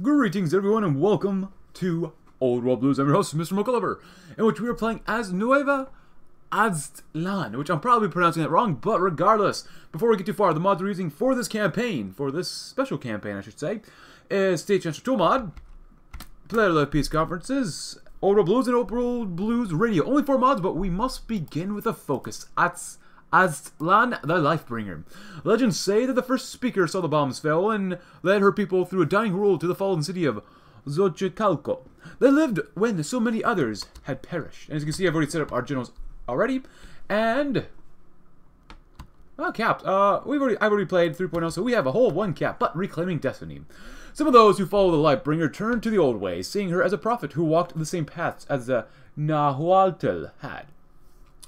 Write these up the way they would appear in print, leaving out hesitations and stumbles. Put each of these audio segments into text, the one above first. Greetings everyone and welcome to Old World Blues. I'm your host, Mr. McCulliver, in which we are playing as Nueva Aztlan, which I'm probably pronouncing that wrong, but regardless, before we get too far, the mods we're using for this campaign, for this special campaign I should say, is State Transfer Tool mod, Player of the Peace Conferences, Old World Blues, and Old World Blues Radio. Only four mods, but we must begin with a focus. Aztlan, the Lifebringer. Legends say that the first speaker saw the bombs fell and led her people through a dying world to the fallen city of Xochicalco. They lived when so many others had perished. And as you can see, I've already set up our generals already. And... oh, capped. I've already played 3.0, so we have a whole one cap, but reclaiming destiny. Some of those who follow the Lightbringer turned to the old ways, seeing her as a prophet who walked the same paths as the Nahualtel had.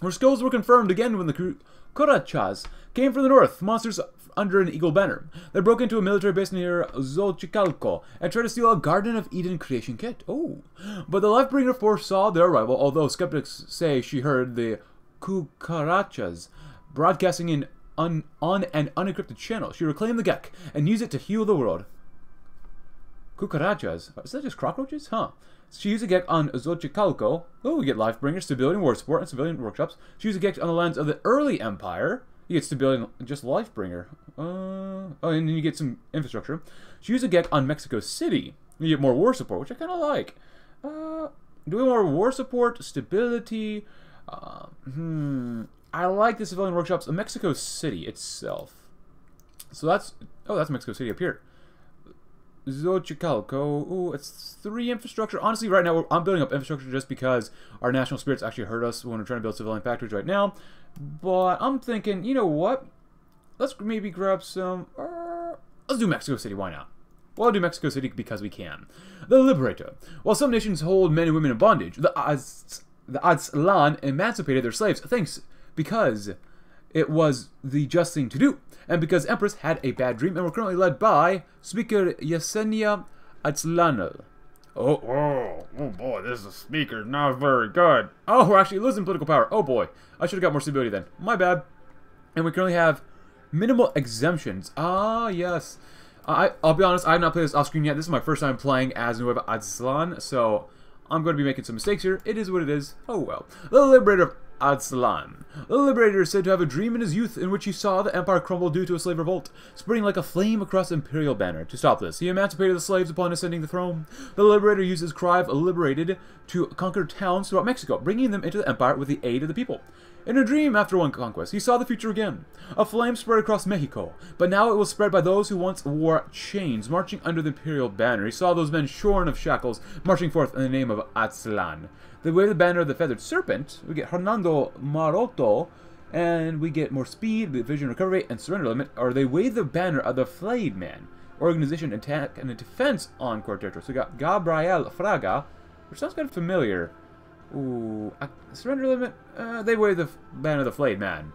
Her skills were confirmed again when the Corachas came from the north, monsters under an eagle banner. They broke into a military base near Xochicalco and tried to steal a Garden of Eden creation kit. Oh! But the Lifebringer foresaw their arrival, although skeptics say she heard the Cucarachas broadcasting in on an unencrypted channel. She reclaimed the GECK and used it to heal the world. Cucarachas? Is that just cockroaches? Huh. She used a GECK on Xochicalco. Oh, we get Lifebringers, stability, war support, and civilian workshops. She used a GECK on the lands of the early empire. You get stability and just Lifebringer. Oh, and then you get some infrastructure. She used a GECK on Mexico City. You get more war support, which I kind of like. Do we want war support, stability? I like the civilian workshops of Mexico City itself. So that's... oh, that's Mexico City up here. Xochicalco. Ooh, it's 3 infrastructure. Honestly, right now, I'm building up infrastructure just because our national spirits actually hurt us when we're trying to build civilian factories right now. But I'm thinking, you know what? Let's maybe grab some... let's do Mexico City. Why not? We'll do Mexico City because we can. The Liberator. While some nations hold men and women in bondage, the Aztlan emancipated their slaves thanks because it was the just thing to do, and because Empress had a bad dream, and we're currently led by Speaker Yesenia Aztlanel. Oh boy, this is a speaker, not very good. Oh, we're actually losing political power. Oh boy, I should have got more stability then. My bad. And we currently have minimal exemptions. Ah, yes. I'll be honest, I have not played this off screen yet. This is my first time playing as Nueva Aztlan, so I'm going to be making some mistakes here. It is what it is. Oh well. The Liberator of Aztlan. The Liberator is said to have a dream in his youth in which he saw the empire crumble due to a slave revolt, spreading like a flame across imperial banner. To stop this, he emancipated the slaves upon ascending the throne. The Liberator used his cry of liberated to conquer towns throughout Mexico, bringing them into the empire with the aid of the people. In a dream after one conquest, he saw the future again. A flame spread across Mexico, but now it was spread by those who once wore chains, marching under the imperial banner. He saw those men shorn of shackles, marching forth in the name of Atsan. They wave the banner of the feathered serpent. We get Hernando Maroto, and we get more speed, vision recovery, and surrender limit. Or they wave the banner of the flayed man, organization, attack, and defense on core territory. So we got Gabriel Fraga, which sounds kind of familiar. Ooh, surrender limit? They wave the banner of the flayed man.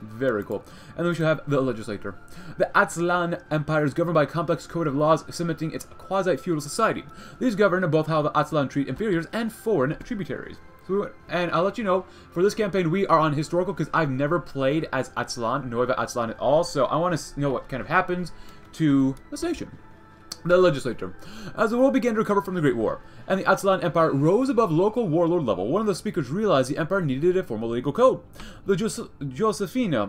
Very cool. And then we should have the legislature. The Aztlan Empire is governed by a complex code of laws cementing its quasi-feudal society. These govern both how the Aztlan treat inferiors and foreign tributaries. So, and I'll let you know, for this campaign we are on historical because I've never played as Aztlan, Nueva Aztlan at all, so I want to know what kind of happens to this nation. The legislature. As the world began to recover from the Great War, and the Aztlan Empire rose above local warlord level, one of the speakers realized the empire needed a formal legal code. The Josefina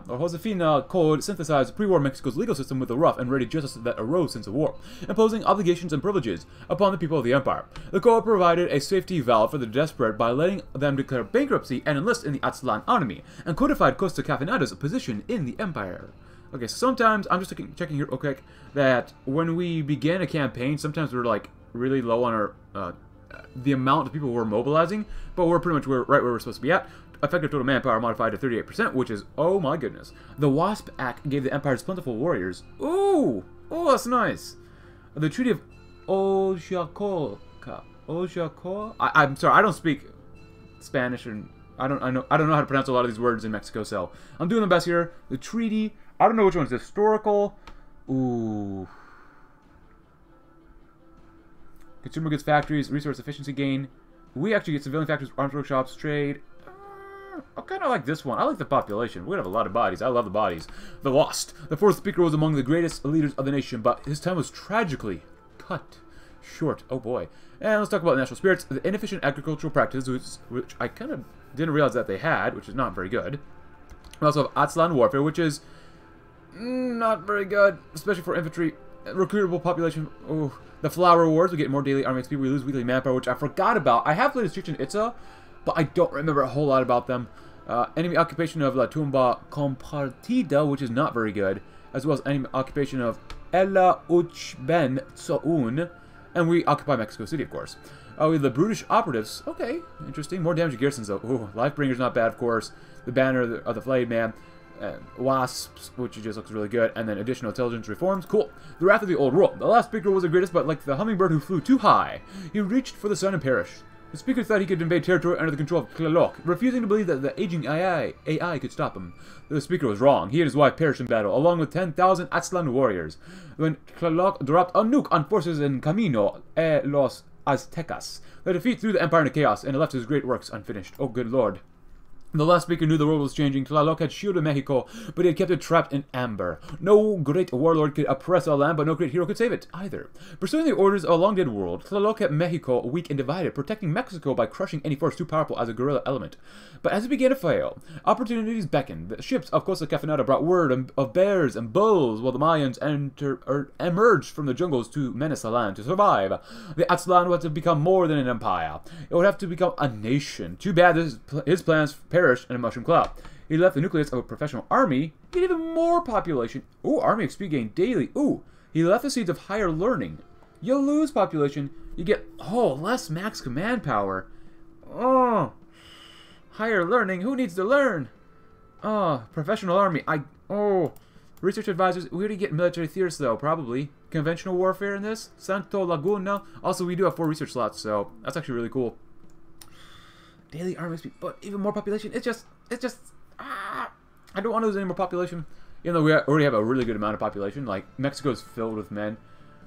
Code synthesized pre-war Mexico's legal system with the rough and ready justice that arose since the war, imposing obligations and privileges upon the people of the empire. The code provided a safety valve for the desperate by letting them declare bankruptcy and enlist in the Aztlan army, and codified Costa Cafinada's position in the empire. Okay, so sometimes, I'm just checking here real quick, that when we begin a campaign, sometimes we're like really low on our, the amount of people we're mobilizing, but we're pretty much right where we're supposed to be at. Effective total manpower modified to 38%, which is, oh my goodness. The WASP Act gave the Empire's plentiful warriors, ooh, oh that's nice. The Treaty of Xochicalco, I'm sorry, I don't speak Spanish, and I don't know how to pronounce a lot of these words in Mexico, so I'm doing the best here. The Treaty, I don't know which one's historical. Ooh. Consumer goods factories, resource efficiency gain. We actually get civilian factories, arms workshops, trade. I kind of like this one. I like the population. We're going to have a lot of bodies. I love the bodies. The Lost. The fourth speaker was among the greatest leaders of the nation, but his time was tragically cut short. Oh boy. And let's talk about national spirits. The inefficient agricultural practices, which I kind of didn't realize that they had, which is not very good. We also have Atsan warfare, which is not very good, especially for infantry. Recruitable population. Oh, the flower wars. We get more daily army XP. We lose weekly manpower, which I forgot about. I have played as Chichen Itza, but I don't remember a whole lot about them. Enemy occupation of La Tumba Compartida, which is not very good, as well as enemy occupation of Hela Uchben Tauun, and we occupy Mexico City, of course. We have the Brutish Operatives. Okay, interesting. More damage to garrisons, though. Ooh, Lifebringer's not bad, of course. The Banner of the Flayed Man. Wasps, which just looks really good, and then additional intelligence reforms. Cool. The Wrath of the Old World. The last speaker was the greatest, but like the hummingbird who flew too high, he reached for the sun and perished. The speaker thought he could invade territory under the control of Tlaloc, refusing to believe that the aging AI could stop him. The speaker was wrong. He and his wife perished in battle, along with 10,000 Aztlan warriors. When Tlaloc dropped a nuke on forces in Camino de los Aztecas, the defeat threw the empire into chaos, and it left his great works unfinished. Oh, good lord. The last speaker knew the world was changing. Tlaloc had shielded Mexico, but he had kept it trapped in amber. No great warlord could oppress a land, but no great hero could save it, either. Pursuing the orders of a long-dead world, Tlaloc kept Mexico weak and divided, protecting Mexico by crushing any force too powerful as a guerrilla element. But as it began to fail, opportunities beckoned. The ships of Costa Cafinada brought word of bears and bulls, while the Mayans emerged from the jungles to menace the land. To survive, the Aztlan would have to become more than an empire. It would have to become a nation. Too bad his plans perished in a mushroom cloud. He left the nucleus of a professional army, get even more population. Ooh, army XP gain daily. Ooh, he left the seeds of higher learning. You lose population, you get, oh, less max command power. Oh, higher learning, who needs to learn? Oh, professional army, research advisors, we already get military theorists though, probably. Conventional warfare in this, Santo Laguna. Also, we do have 4 research slots, so that's actually really cool. Daily army XP, but even more population. It's just, I don't want to lose any more population. Even though we already have a really good amount of population, like Mexico's filled with men.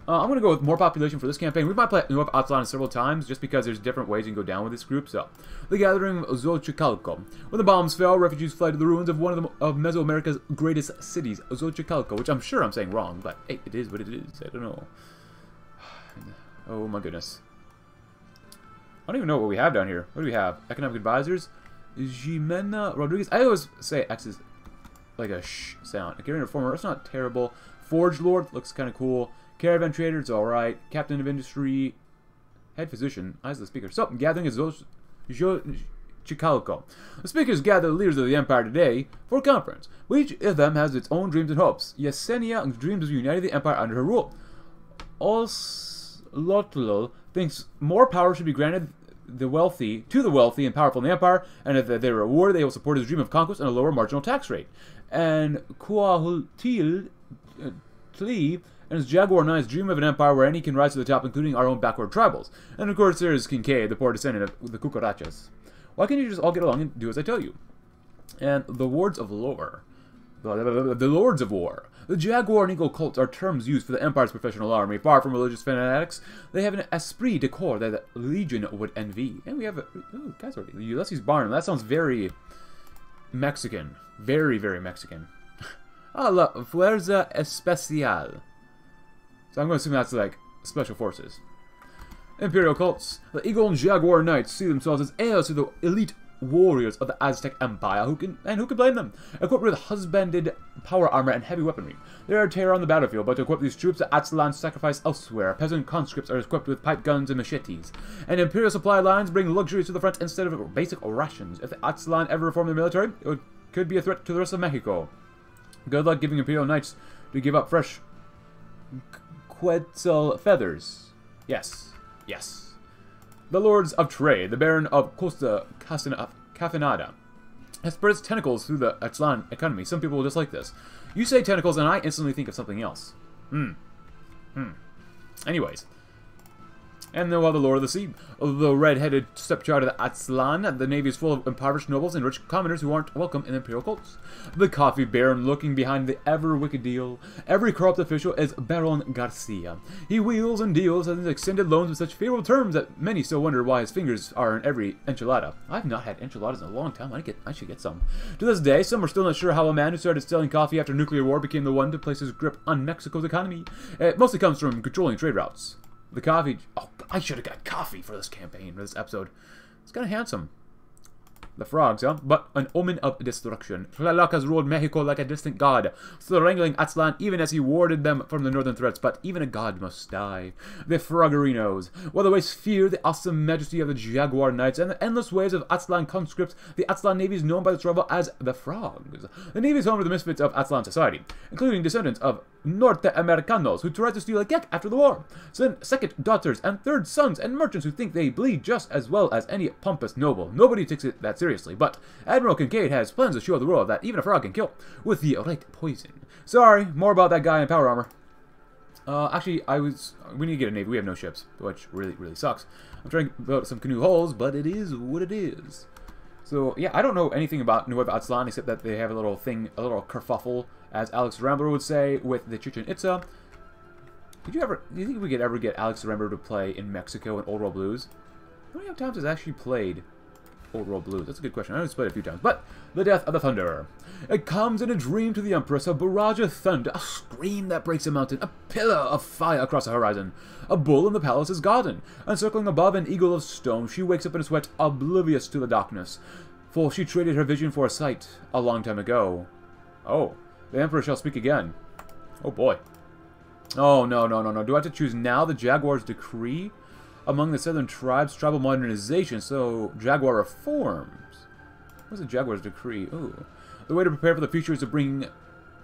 I'm gonna go with more population for this campaign. We might play Nueva Aztlan several times, just because there's different ways you can go down with this group. So, the gathering of Xochicalco. When the bombs fell, refugees fled to the ruins of one of Mesoamerica's greatest cities, Xochicalco, which I'm sure I'm saying wrong, but hey, it is what it is. I don't know. Oh my goodness. I don't even know what we have down here. What do we have? Economic advisors. Jimena Rodriguez. I always say X is like a shh sound. Carrier reformer. It's not terrible. Forge Lord looks kind of cool. Caravan Trader. It's alright. Captain of Industry. Head Physician. Eyes of the Speaker. So, gathering is Xochicalco. The speakers gather the leaders of the empire today for a conference. Each of them has its own dreams and hopes. Yesenia dreams of uniting the empire under her rule. Oslotl thinks more power should be granted to the wealthy and powerful in the empire, and if they are rewarded, they will support his dream of conquest and a lower marginal tax rate. And Quahultil and his Jaguar Knights dream of an empire where any can rise to the top, including our own backward tribals. And of course, there is Kinke, the poor descendant of the Cucarachas. Why can't you just all get along and do as I tell you? And the Wards of Lore. The Lords of War. The Jaguar and Eagle cults are terms used for the Empire's professional army. Far from religious fanatics, they have an esprit de corps that the Legion would envy. And we have Ulysses Barnum. That sounds very Mexican. Very, very Mexican. La Fuerza Especial. So I'm going to assume that's like special forces. Imperial cults. The Eagle and Jaguar Knights see themselves as heirs to the elite warriors of the Aztec Empire, who can blame them? Equipped with husbanded power armor and heavy weaponry, they are a terror on the battlefield. But to equip these troops, the Aztlan sacrifice elsewhere. Peasant conscripts are equipped with pipe guns and machetes, and imperial supply lines bring luxuries to the front instead of basic rations. If the Aztlan ever reform their military, it could be a threat to the rest of Mexico. Good luck giving imperial knights to give up fresh Quetzal feathers. Yes, yes. The Lords of Trade, the Baron of Costa Cafinada, has spread its tentacles through the Aztlan economy. Some people will dislike this. You say tentacles, and I instantly think of something else. Anyways. And then, the Lord of the Sea, the red-headed stepchild of the Aztlan, the navy is full of impoverished nobles and rich commoners who aren't welcome in imperial cults. The coffee baron looking behind the ever-wicked deal. Every corrupt official is Baron Garcia. He wheels and deals and has extended loans with such favorable terms that many still wonder why his fingers are in every enchilada. I've not had enchiladas in a long time. I should get some. To this day, some are still not sure how a man who started selling coffee after nuclear war became the one to place his grip on Mexico's economy. It mostly comes from controlling trade routes. The coffee. Oh, I should have got coffee for this campaign, for this episode. It's kind of handsome. The frogs, huh? But an omen of destruction. Tlaloc has ruled Mexico like a distant god, strangling Atlan even as he warded them from the northern threats, but even a god must die. The Frogarinos. While the West fear the awesome majesty of the Jaguar Knights and the endless waves of Atlan conscripts, the Atlan Navy is known by its rival as the Frogs. The Navy is home to the misfits of Atlan society, including descendants of Norte Americanos who tried to steal a GECK after the war, second daughters and third sons, and merchants who think they bleed just as well as any pompous noble. Nobody takes it that seriously, but Admiral Kincaid has plans to show the world that even a frog can kill with the right poison. Sorry, more about that guy in power armor. Actually, we need to get a navy. We have no ships, which really sucks. I'm trying to build some canoe hulls, but it is what it is. So yeah, I don't know anything about Nueva Aztlan except that they have a little thing, a little kerfuffle, as Alex Rambler would say, with the Chichen Itza. Do you think we could ever get Alex Rambler to play in Mexico in Old World Blues? How many times has actually played Old World Blues? That's a good question. I know it's played a few times. But the death of the Thunderer. It comes in a dream to the Empress, a barrage of thunder, a scream that breaks a mountain, a pillar of fire across the horizon. A bull in the palace's garden, encircling above an eagle of stone, she wakes up in a sweat, oblivious to the darkness, for she traded her vision for a sight a long time ago. Oh. The Emperor shall speak again. Oh boy. Oh no. Do I have to choose now the Jaguar's decree? Among the southern tribes, tribal modernization, so Jaguar reforms. What's the Jaguar's decree? Ooh. The way to prepare for the future is to bring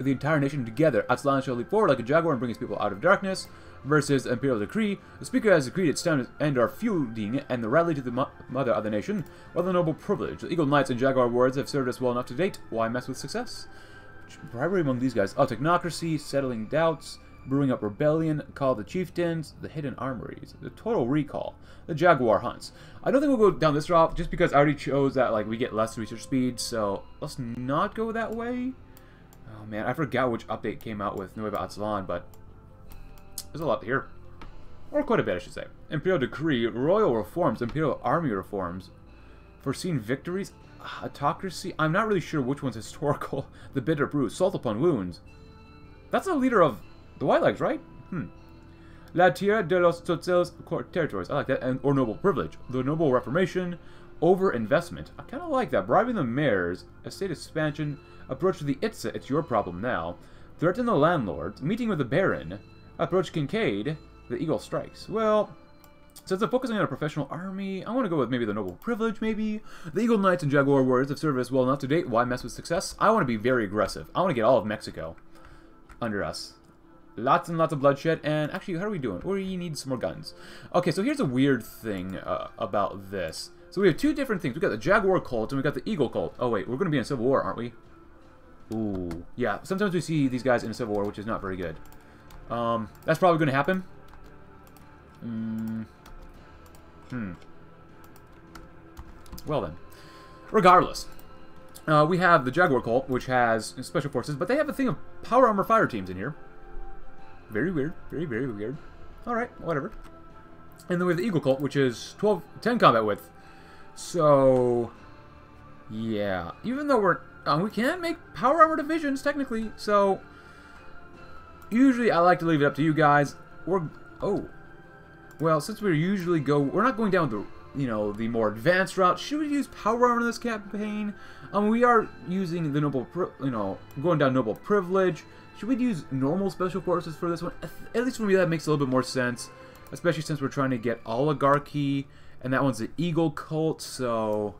the entire nation together. Atlan shall leap forward like a jaguar and bring his people out of darkness. Versus the Imperial Decree. The Speaker has decreed it's time to end our feuding and the rally to the mother of the nation. While the noble privilege, the Eagle Knights and Jaguar Wards have served us well enough to date. Why mess with success? Bribery among these guys. Oh, technocracy, settling doubts, brewing up rebellion, call the chieftains, the hidden armories, the total recall, the jaguar hunts. I don't think we'll go down this route just because I already chose that like we get less research speed, so let's not go that way. Oh man, I forgot which update came out with Nueva Aztlan, but there's a lot here. Or quite a bit, I should say. Imperial Decree, Royal Reforms, Imperial Army Reforms, Foreseen Victories, Autocracy. I'm not really sure which one's historical. The Bitter Brew, Salt Upon Wounds. That's a leader of the White Legs, right? La Tierra de los Tzotzil's territories. I like that. And or Noble Privilege. The Noble Reformation. Overinvestment. I kind of like that. Bribing the mayors. Estate expansion. Approach to the Itza. It's your problem now. Threaten the landlords. Meeting with the Baron. Approach Kincaid. The Eagle Strikes. Well, since they're focusing on a professional army, I want to go with maybe the Noble Privilege, maybe. The Eagle Knights and Jaguar Warriors have served us well enough to date. Why mess with success? I want to be very aggressive. I want to get all of Mexico under us. Lots and lots of bloodshed, and actually, how are we doing? We need some more guns. Okay, so here's a weird thing about this. So we have two different things. We've got the Jaguar cult, and we've got the Eagle cult. Oh, wait, we're going to be in a civil war, aren't we? Ooh, yeah. Sometimes we see these guys in a civil war, which is not very good. That's probably going to happen. Well then. Regardless. We have the Jaguar Cult, which has special forces, but they have a thing of power armor fire teams in here. Very weird. Very weird. Alright, whatever. And then we have the Eagle Cult, which is 10 combat width. So yeah. Even though we're we can make power armor divisions, technically, so usually I like to leave it up to you guys. Well, since we're not going down the more advanced route. Should we use power armor in this campaign? We are using the going down noble privilege. Should we use normal special forces for this one? At least for me, that makes a little bit more sense, especially since we're trying to get oligarchy, and that one's the Eagle Cult. So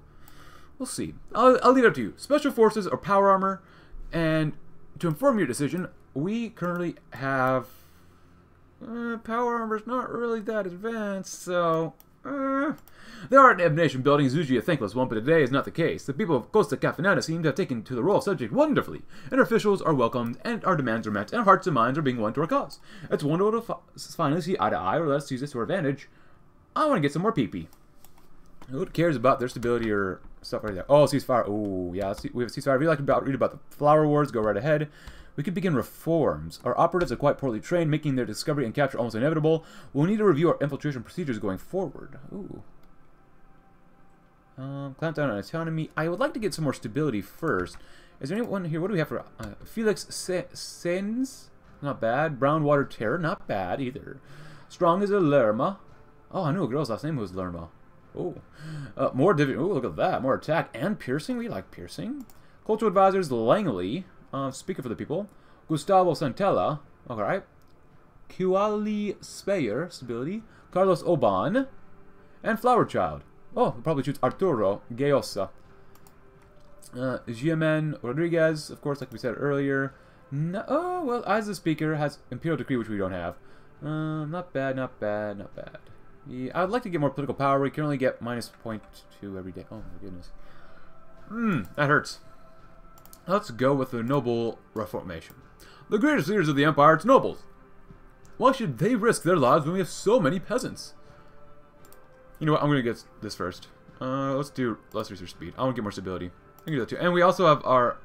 we'll see. I'll leave it up to you. Special forces or power armor, and to inform your decision, we currently have. Power armor's not really that advanced, so... There are nation building is usually a thankless one, but today is not the case. The people of Costa Cafinada seem to have taken to the royal subject wonderfully, and our officials are welcomed, and our demands are met, and our hearts and minds are being won to our cause. It's wonderful to finally see eye to eye, or let us use this to our advantage. I want to get some more pee-pee. Who cares about their stability or stuff right there? Oh, ceasefire. Oh, yeah, we have a ceasefire. If you'd like to read about the flower wars, go right ahead. We could begin reforms. Our operatives are quite poorly trained, making their discovery and capture almost inevitable. We'll need to review our infiltration procedures going forward. Ooh. Clamp down on autonomy. I would like to get some more stability first. Is there anyone here? What do we have for... Felix Sins? Not bad. Brownwater Terror? Not bad either. Strong as a lerma. Oh, I knew a girl's last name was Lerma. Oh, more divi. Oh, look at that. More attack and piercing. We like piercing. Cultural advisors Langley, speaker for the people. Gustavo Santella. All right. Quahultil Speyer, stability. Carlos Oban, and Flower Child. Oh, we'll probably choose Arturo Gayosa. Jimena Rodriguez, of course, like we said earlier. No, oh, well, as the speaker has Imperial Decree, which we don't have. Not bad, not bad, not bad. Yeah, I'd like to get more political power. We can only get -0.2 every day. Oh, my goodness. That hurts. Let's go with the noble reformation. The greatest leaders of the empire, its nobles. Why should they risk their lives when we have so many peasants? You know what? I'm going to get this first. Let's do less research speed. I want to get more stability. I can do that too. And we also have our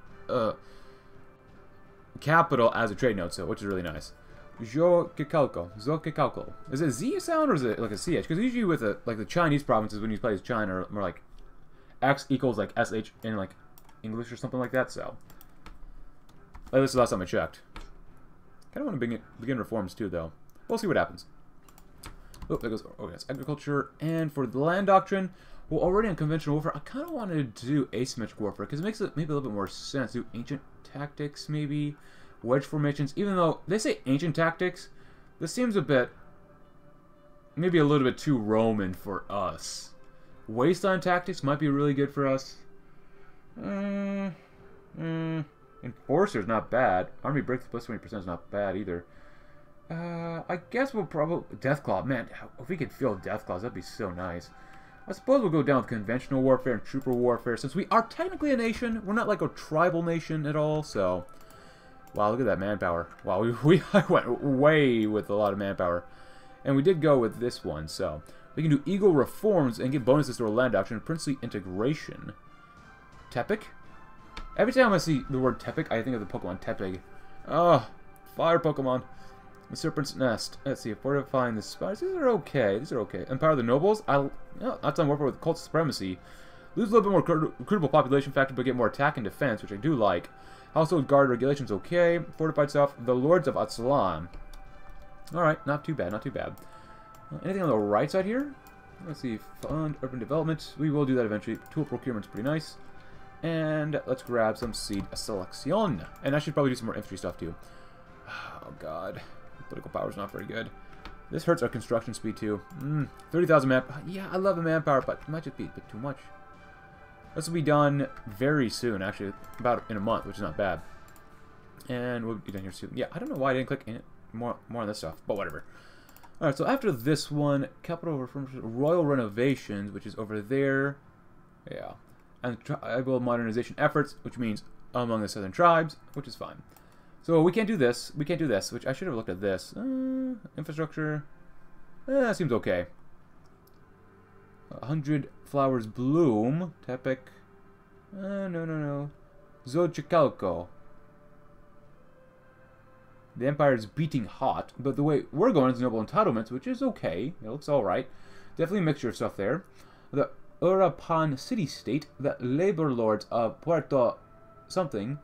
capital as a trade note, so which is really nice. Xochicalco. Xochicalco. Is it a Z sound or is it like a CH? Because usually with a, like the Chinese provinces when you play as China are more like X equals like SH in like English or something like that. So like this is the last time I checked. Kind of want to begin reforms too though. We'll see what happens. Oh, there goes. Oh, yes, agriculture. And for the land doctrine, well, already on conventional warfare, I kind of wanted to do asymmetric warfare because it makes it maybe a little bit more sense. Do ancient tactics maybe. Wedge formations, even though they say ancient tactics, this seems a bit, maybe a little bit too Roman for us. Wasteland tactics might be really good for us. Enforcer's not bad. Army breakthrough plus 20% is not bad either. I guess we'll probably, Deathclaw, man, if we could field Deathclaws, that'd be so nice. I suppose we'll go down with conventional warfare and trooper warfare, since we are technically a nation, we're not like a tribal nation at all, so. Wow, look at that manpower. Wow, I went way with a lot of manpower. And we did go with this one, so. We can do Eagle Reforms and get bonuses to our land doctrine, Princely Integration. Tepic? Every time I see the word Tepic, I think of the Pokemon Tepic. Oh, fire Pokemon. The Serpent's Nest. Let's see, fortifying the spies. These are okay, these are okay. Empower the Nobles. That's on warfare with Cult Supremacy. Lose a little bit more credible population factor, but get more attack and defense, which I do like. Household Guard regulations okay. Fortified stuff. The Lords of Atsan. Alright, not too bad, not too bad. Anything on the right side here? Let's see. Fund urban development. We will do that eventually. Tool procurement's pretty nice. And let's grab some seed selection. And I should probably do some more infantry stuff too. Oh god. Political power's not very good. This hurts our construction speed too. 30,000 manpower. Yeah, I love the manpower, but it might just be a bit too much. This will be done very soon, actually, about in a month, which is not bad. And we'll be done here soon. Yeah, I don't know why I didn't click in it. More on this stuff, but whatever. All right, so after this one, capital reforms, royal renovations, which is over there. Yeah, and tribal modernization efforts, which means among the southern tribes, which is fine. So we can't do this. We can't do this, which I should have looked at this. Infrastructure, that seems okay. 100 flowers bloom. Tepic. No. Xochicalco. The empire is beating hot, but the way we're going is noble entitlements, which is okay. It looks alright. Definitely a mixture of stuff there. The Urapan city-state. The labor lords of Puerto something.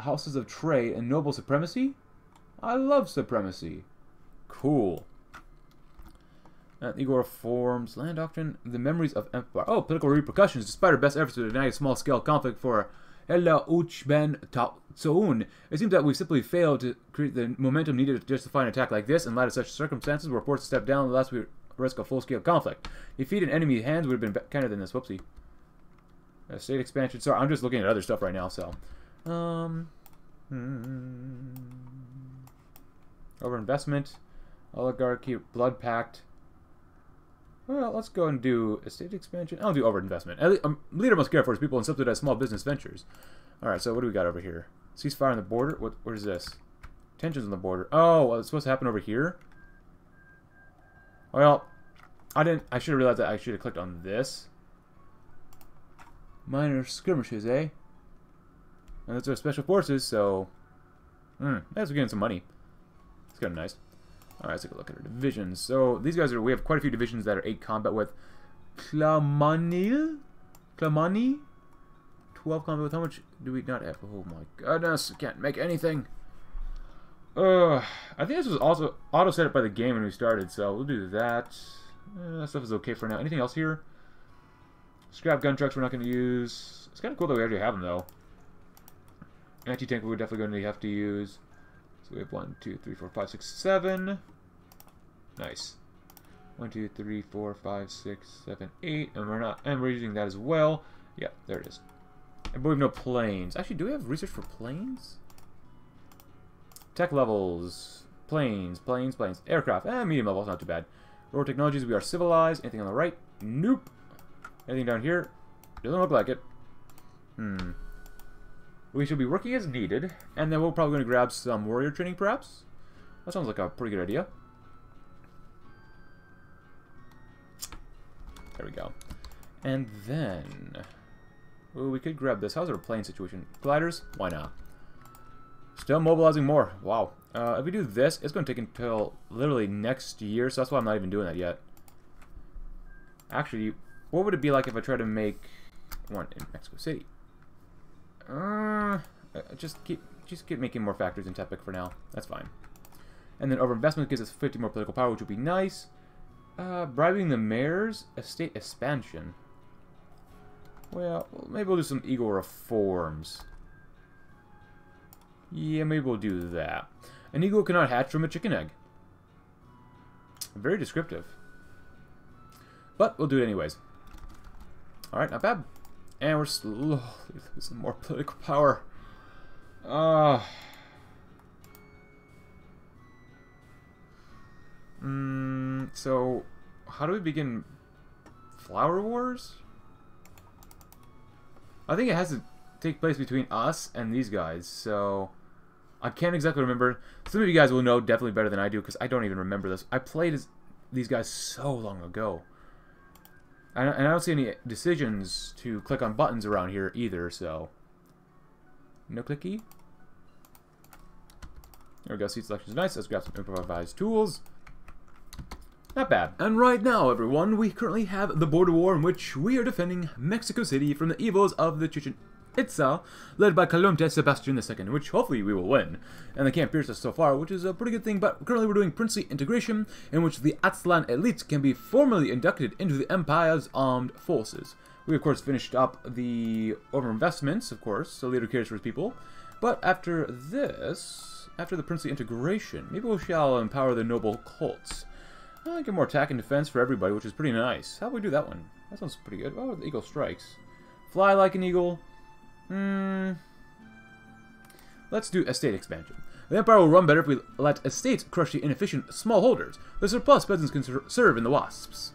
Houses of trade and noble supremacy. I love supremacy. Cool. Igor forms land doctrine, the memories of empire. Oh, political repercussions. Despite our best efforts to deny a small-scale conflict for Hela Uchben Tauun, it seems that we've simply failed to create the momentum needed to justify an attack like this. In light of such circumstances, we're forced to step down unless we risk a full-scale conflict. Defeat in enemy hands would have been kinder than this. Whoopsie. State expansion. Sorry, I'm just looking at other stuff right now. So, overinvestment, oligarchy, blood pact. Well, let's go and do estate expansion. I'll do overinvestment. Leader must care for his people and subsidize small business ventures. Alright, so what do we got over here? Ceasefire on the border? What is this? Tensions on the border. Oh, it's supposed to happen over here? Well, I should have realized that I should have clicked on this. Minor skirmishes, eh? And those are special forces, so... that's getting some money. It's kind of nice. Alright, let's take a look at our divisions. So, these guys are, we have quite a few divisions that are 8 combat with. Clamani? 12 combat with, how much do we not have? Oh my goodness, can't make anything. I think this was also auto set up by the game when we started, so we'll do that. That stuff is okay for now. Anything else here? Scrap gun trucks we're not going to use. It's kind of cool that we actually have them, though. Anti-tank we're definitely going to have to use. So we have 1, 2, 3, 4, 5, 6, 7. Nice. 1, 2, 3, 4, 5, 6, 7, 8. And we're using that as well. Yeah, there it is. I believe no planes. Actually, do we have research for planes? Tech levels. Planes. Aircraft. Medium level. It's not too bad. Rural technologies. We are civilized. Anything on the right? Nope. Anything down here? Doesn't look like it. We should be working as needed. And then we're probably going to grab some warrior training, perhaps? That sounds like a pretty good idea. There we go. And then... Ooh, we could grab this. How's our plane situation? Gliders? Why not? Still mobilizing more. Wow. If we do this, it's going to take until literally next year, so that's why I'm not even doing that yet. Actually, what would it be like if I try to make one in Mexico City? Just keep making more factories in Tepic for now. That's fine. And then overinvestment gives us 50 more political power, which would be nice. Bribing the mayors? Estate expansion. Well, maybe we'll do some eagle reforms. Yeah, maybe we'll do that. An eagle cannot hatch from a chicken egg. Very descriptive. But we'll do it anyways. Alright, not bad. And we're slowly losing more political power. So, how do we begin flower wars? I think it has to take place between us and these guys, so I can't exactly remember. Some of you guys will know definitely better than I do, because I don't even remember this. I played as these guys so long ago. And I don't see any decisions to click on buttons around here either, so... No clicky? There we go, seat selection is nice. Let's grab some improvised tools. Not bad. And right now, everyone, we currently have the border war in which we are defending Mexico City from the evils of the Chichen Itza, led by Kalomte Sebastian II, which hopefully we will win. And they can't pierce us so far, which is a pretty good thing, but currently we're doing princely integration, in which the Aztlan elites can be formally inducted into the Empire's armed forces. We, of course, finished up the overinvestments, of course, so leader cares for his people. But after this, after the princely integration, maybe we shall empower the noble cults. Get more attack and defense for everybody, which is pretty nice. How do we do that one? That sounds pretty good. Oh, the eagle strikes. Fly like an eagle. Let's do estate expansion. The empire will run better if we let estates crush the inefficient smallholders. The surplus peasants can serve in the wasps.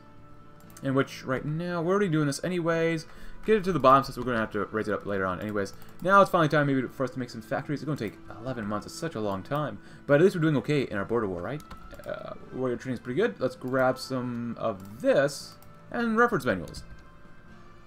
In which, right now, we're already doing this anyways. Get it to the bottom since we're going to have to raise it up later on anyways. Now it's finally time maybe for us to make some factories. It's going to take 11 months. It's such a long time. But at least we're doing okay in our border war, right? Warrior training is pretty good. Let's grab some of this. And reference manuals.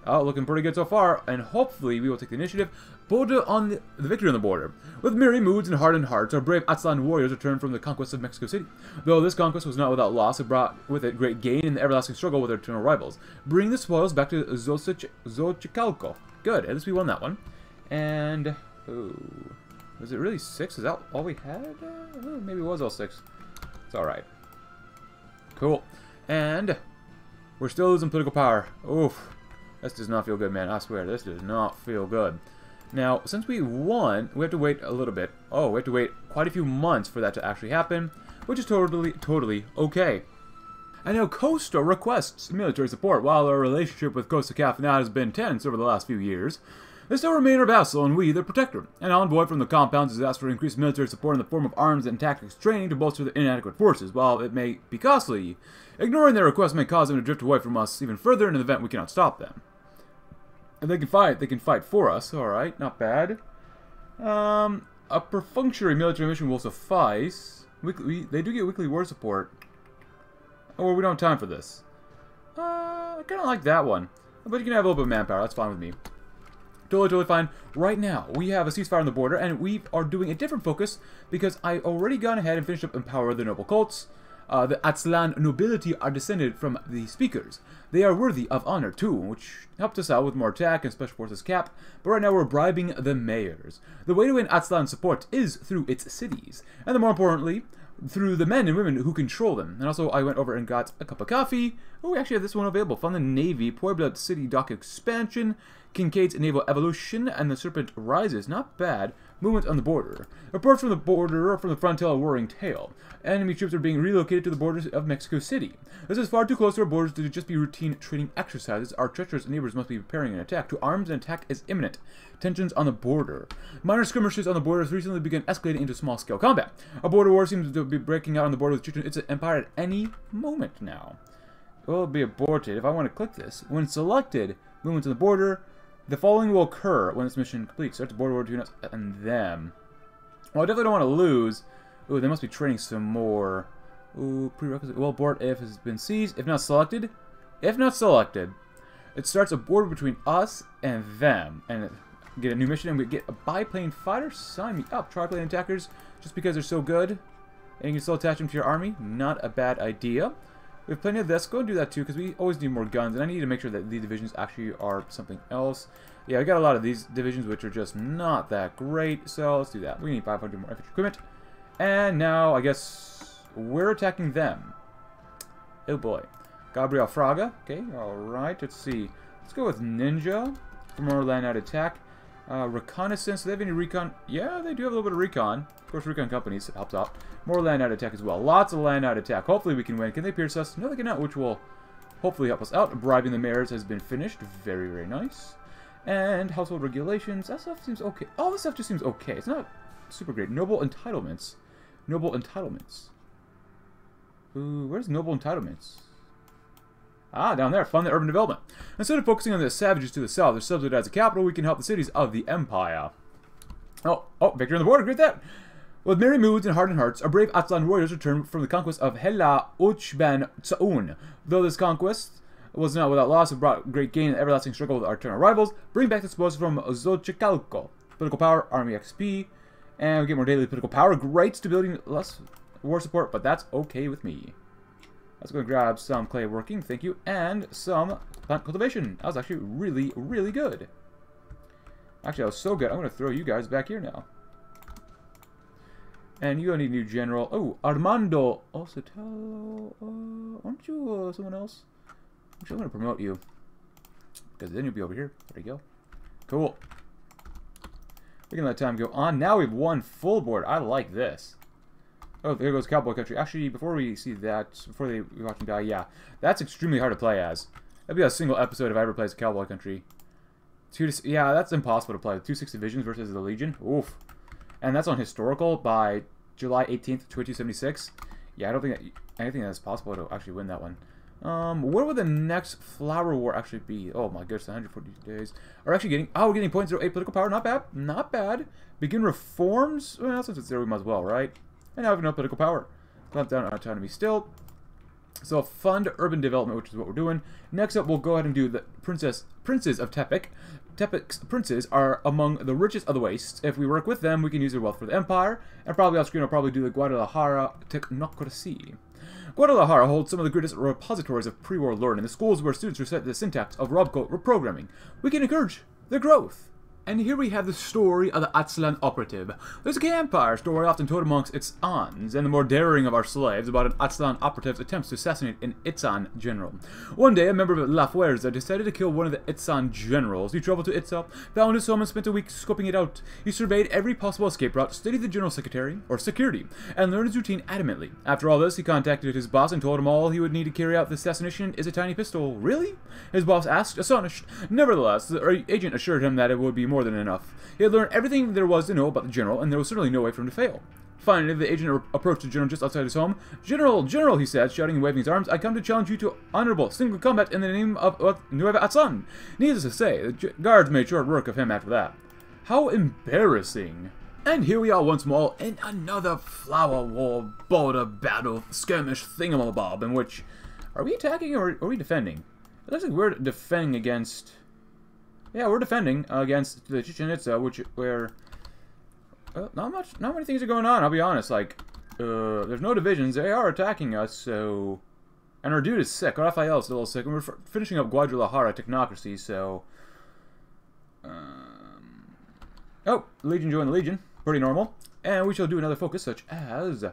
Oh, looking pretty good so far, and hopefully we will take the initiative. Border on the victory on the border. With merry moods and hardened hearts, our brave Atsan warriors returned from the conquest of Mexico City. Though this conquest was not without loss, it brought with it great gain in the everlasting struggle with our eternal rivals. Bring the spoils back to Xochicalco. Good, at least we won that one. And, ooh, was it really 6? Is that all we had? Maybe it was all 6. It's alright. Cool. And, we're still losing political power. Oof. This does not feel good, man. I swear, this does not feel good. Now, since we won, we have to wait a little bit. Oh, we have to wait quite a few months for that to actually happen, which is totally okay. And now Costa requests military support. While our relationship with Costa Cafinada has been tense over the last few years, they still remain our vassal and we their protector. An envoy from the compounds has asked for increased military support in the form of arms and tactics training to bolster the inadequate forces. While it may be costly, ignoring their request may cause them to drift away from us even further in an event we cannot stop them. If they can fight for us. Alright, not bad. A perfunctory military mission will suffice. They do get weekly war support. Oh, well, we don't have time for this. I kind of like that one. But you can have a little bit of manpower. That's fine with me. Totally fine. Right now, we have a ceasefire on the border, and we are doing a different focus because I already gone ahead and finished up Empower the Noble Cults. The Aztlan nobility are descended from the speakers. They are worthy of honor too, which helped us out with more TAC and Special Forces cap, but right now we're bribing the mayors. The way to win Aztlan support is through its cities, and more importantly, through the men and women who control them. And also I went over and got a cup of coffee. Oh, we actually have this one available. Found the Navy, Puebla City Dock Expansion, Kincaid's Naval Evolution, and the Serpent Rises. Not bad. Movement on the border. Reports from the border from the front tell a worrying tale. Enemy troops are being relocated to the borders of Mexico City. This is far too close to our borders to just be routine training exercises. Our treacherous neighbors must be preparing an attack. To arms, an attack is imminent. Tensions on the border. Minor skirmishes on the borders recently began escalating into small-scale combat. A border war seems to be breaking out on the border with Chichen Itza Empire at any moment now. It will be aborted if I want to click this. When selected, movement on the border. The following will occur when this mission completes. Start the border war between us and them. Well, I definitely don't want to lose. Ooh, they must be training some more. Ooh, prerequisite. Well, board if has been seized. If not selected. If not selected. It starts a border between us and them. And get a new mission and we get a biplane fighter. Sign me up. Triplane attackers. Just because they're so good. And you can still attach them to your army. Not a bad idea. We have plenty of this. Go and do that too, because we always need more guns, and I need to make sure that these divisions actually are something else. Yeah, we got a lot of these divisions, which are just not that great, so let's do that. We need 500 more infantry equipment. And now, I guess, we're attacking them. Oh boy. Gabriel Fraga. Okay, alright, let's see. Let's go with Ninja for more land-out attack. Reconnaissance. Do they have any recon? Yeah, they do have a little bit of recon. Of course, recon companies helps out. More land-out attack as well. Lots of land-out attack. Hopefully we can win. Can they pierce us? No, they cannot, which will hopefully help us out. Bribing the mayors has been finished. Very, very nice. And household regulations. That stuff seems okay. All this stuff just seems okay. It's not super great. Noble entitlements. Noble entitlements. Ooh, where's noble entitlements? Ah, down there. Fund the urban development. Instead of focusing on the savages to the south, they're subsidized the capital, we can help the cities of the empire. Oh, victory on the border. Great that. With merry moods and hardened hearts, our brave Atlan warriors returned from the conquest of Hela Uchben Tauun. Though this conquest was not without loss, it brought great gain and everlasting struggle with our eternal rivals. Bring back the spoils from Xochicalco. Political power, army XP, and we get more daily political power. Great stability, less war support, but that's okay with me. Let's go grab some clay working, thank you, and some plant cultivation. That was actually really, really good. Actually, that was so good, I'm going to throw you guys back here now. And you don't need a new general. Oh, Armando. Also, aren't you someone else? Actually, I'm going to promote you. Because then you'll be over here. There you go. Cool. We can let time go on. Now we have one full board. I like this. Oh, there goes Cowboy Country. Actually, before we see that, before they watch him die, yeah. That's extremely hard to play as. That'd be a single episode if I ever played as Cowboy Country. Yeah, that's impossible to play. 2-6 divisions versus the Legion. Oof. And that's on historical by July 18th, 2276. Yeah, I don't think anything that's possible to actually win that one. Where would the next flower war actually be? Oh my goodness, 140 days. Are actually getting, oh, we're getting 0.08 political power. Not bad, not bad. Begin reforms? Well, since it's there, we might as well, right? And now we have no political power. Clamp down on autonomy still. So fund urban development, which is what we're doing. Next up, we'll go ahead and do the princes of Tepic. Tepic's princes are among the richest of the wastes. If we work with them, we can use their wealth for the empire. And probably off screen, I'll probably do the Guadalajara Technocracy. Guadalajara holds some of the greatest repositories of pre-war learning. The schools where students recite the syntax of Robco reprogramming. We can encourage their growth. And here we have the story of the Atlan operative. There's a campfire story often told amongst its Ans and the more daring of our slaves about an Atlan operative's attempts to assassinate an Itzan general. One day, a member of La Fuerza decided to kill one of the Itzan generals. He traveled to Itza, found his home, and spent a week scoping it out. He surveyed every possible escape route, studied the general secretary, or security, and learned his routine adamantly. After all this, he contacted his boss and told him all he would need to carry out the assassination is a tiny pistol. Really? His boss asked, astonished. Nevertheless, the agent assured him that it would be more than enough. He had learned everything there was to know about the general, and there was certainly no way for him to fail. Finally, the agent approached the general just outside his home. "General, General," he said, shouting and waving his arms, "I come to challenge you to honorable single combat in the name of Nueva Aztlan." Needless to say, the guards made short work of him after that. How embarrassing. And here we are once more in another flower war, border battle, skirmish thingamabob, in which... Are we attacking or are we defending? It looks like we're defending against... Yeah, we're defending against the Chichen Itza, where not many things are going on. I'll be honest. Like, There's no divisions. They are attacking us, so... And our dude is sick. Raphael's still sick. And we're finishing up Guadalajara technocracy, so... Oh! Legion joined the Legion. Pretty normal. And we shall do another focus, such as...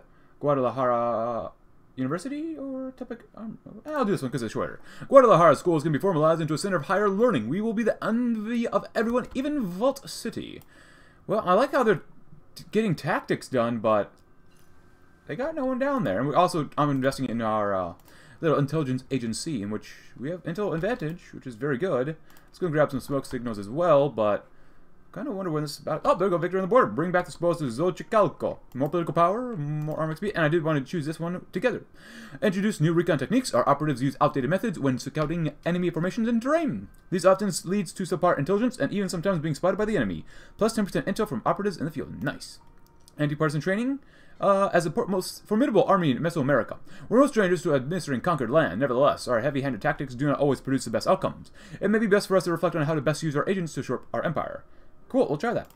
Guadalajara... University or Tepic? I'll do this one because it's shorter. Guadalajara School is going to be formalized into a center of higher learning. We will be the envy of everyone, even Vault City. Well, I like how they're getting tactics done, but they got no one down there. And we also, I'm investing in our little intelligence agency, in which we have intel advantage, which is very good. It's going to grab some smoke signals as well, but kind of wonder when this is about. Oh, there we go, Victor on the border. Bring back the spoils to Xochicalco. More political power, more arm XP, and I did want to choose this one together. Introduce new recon techniques. Our operatives use outdated methods when scouting enemy formations and terrain. These often leads to subpar intelligence and even sometimes being spotted by the enemy. Plus 10% intel from operatives in the field. Nice. Anti-partisan training. As the most formidable army in Mesoamerica. We're no strangers to administering conquered land. Nevertheless, our heavy-handed tactics do not always produce the best outcomes. It may be best for us to reflect on how to best use our agents to shore up our empire. Cool, we'll try that.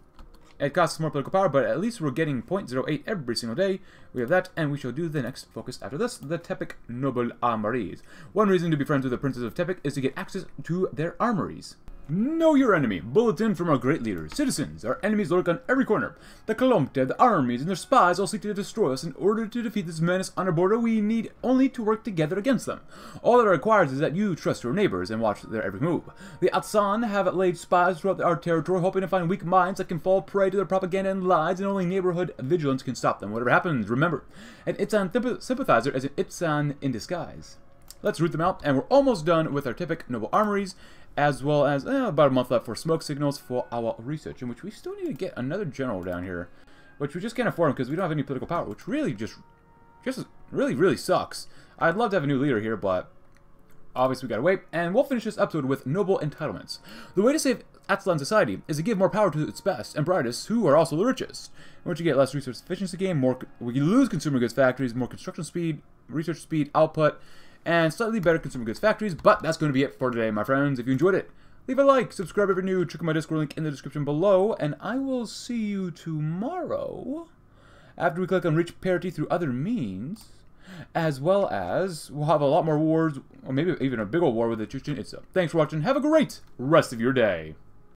It costs more political power, but at least we're getting 0.08 every single day. We have that, and we shall do the next focus after this, the Tepic Noble Armories. One reason to be friends with the Princes of Tepic is to get access to their armories. Know your enemy. Bulletin from our great leaders. Citizens, our enemies lurk on every corner. The Kalomte, the armies, and their spies all seek to destroy us. In order to defeat this menace on our border, we need only to work together against them. All that requires is that you trust your neighbors and watch their every move. The Atsan have laid spies throughout our territory, hoping to find weak minds that can fall prey to their propaganda and lies, and only neighborhood vigilance can stop them. Whatever happens, remember, an Atsan sympathizer is an Atsan in disguise. Let's root them out, and we're almost done with our Tepic Noble Armories, as well as about a month left for smoke signals for our research, in which we still need to get another general down here, which we just can't afford because we don't have any political power, which really really sucks. I'd love to have a new leader here, but obviously we gotta wait, and we'll finish this episode with noble entitlements. The way to save Aztlan society is to give more power to its best and brightest, who are also the richest. Once you get less resource efficiency gain, more we lose consumer goods factories, more construction speed, research speed, output, and slightly better consumer goods factories, but that's going to be it for today, my friends. If you enjoyed it, leave a like, subscribe if you're new, check out my Discord link in the description below, and I will see you tomorrow after we click on Reach Parity through other means, as well as we'll have a lot more wars, or maybe even a big old war with the Chichen Itza. Thanks for watching. Have a great rest of your day.